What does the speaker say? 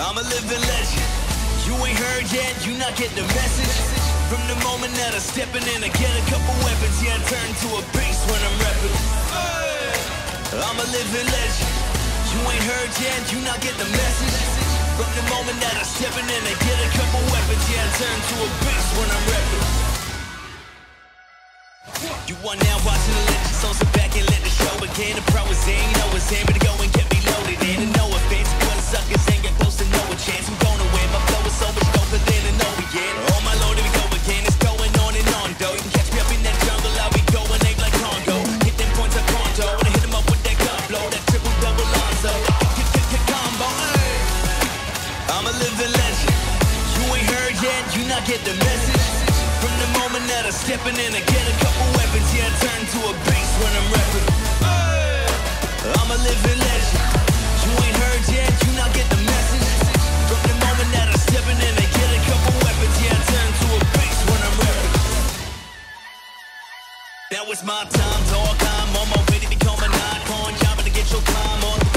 I'm a living legend. You ain't heard yet, you not get the message. From the moment that I'm stepping in, I get a couple weapons. Yeah, I turn to a beast when I'm rapping. I'm a living legend. You ain't heard yet, you not get the message. From the moment that I'm stepping in, I get a couple weapons. Yeah, I turn to a beast when I'm rapping. You are now watching the legend, so sit back and let the show begin. The pro is in, you know it's in, but to go and get me loaded in. And no offense, but the suckers ain't got close to no chance. I'm gonna win, my flow is so much closer than an Orient. Oh my lord, here we go again, it's going on and on, though. You can catch me up in that jungle, I'll be going ape like Congo. Hit them points up Conjo, and I hit them up with that gun blow, that triple-double Lonzo. Combo, ayy. I'm a living legend. You ain't heard yet, you not get the message. From the moment that I'm stepping in, I get a couple weapons. Yeah, I turn to a beast when I'm rapping. I'm a living legend. You ain't heard yet, you now get the message. From the moment that I'm stepping in, I get a couple weapons. Yeah, I turn to a beast when I'm rapping. Now it's my time, dog. I'm on my way to become an icon. Y'all better get your time on.